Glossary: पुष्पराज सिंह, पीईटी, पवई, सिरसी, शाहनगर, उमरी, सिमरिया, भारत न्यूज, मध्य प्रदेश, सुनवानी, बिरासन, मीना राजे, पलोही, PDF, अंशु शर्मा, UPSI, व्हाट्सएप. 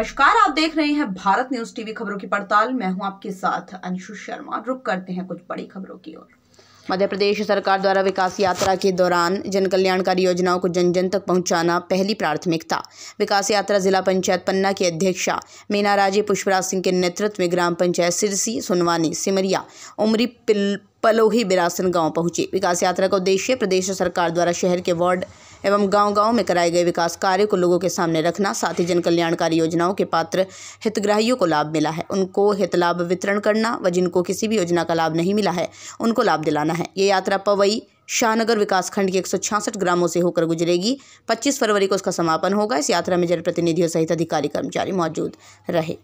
नमस्कार, आप देख रहे हैं भारत न्यूज टीवी खबरों की पड़ताल। मैं हूं आपके साथ अंशु शर्मा। रुक करते हैं कुछ बड़ी खबरों की ओर। मध्य प्रदेश सरकार द्वारा विकास यात्रा के दौरान जन कल्याणकारी योजनाओं को जन जन तक पहुंचाना पहली प्राथमिकता। विकास यात्रा जिला पंचायत पन्ना की अध्यक्षा मीना राजे पुष्पराज सिंह के नेतृत्व में ग्राम पंचायत सिरसी, सुनवानी, सिमरिया, उमरी, पलोही, बिरासन गांव पहुंची। विकास यात्रा का उद्देश्य प्रदेश सरकार द्वारा शहर के वार्ड एवं गांव-गांव में कराए गए विकास कार्य को लोगों के सामने रखना, साथ ही जन कल्याणकारी योजनाओं के पात्र हितग्राहियों को लाभ मिला है उनको हित लाभ वितरण करना व जिनको किसी भी योजना का लाभ नहीं मिला है उनको लाभ दिलाना है। ये यात्रा पवई शाहनगर विकासखंड के 166 ग्रामों से होकर गुजरेगी। 25 फरवरी को इसका समापन होगा। इस यात्रा में जनप्रतिनिधियों सहित अधिकारी कर्मचारी मौजूद रहे।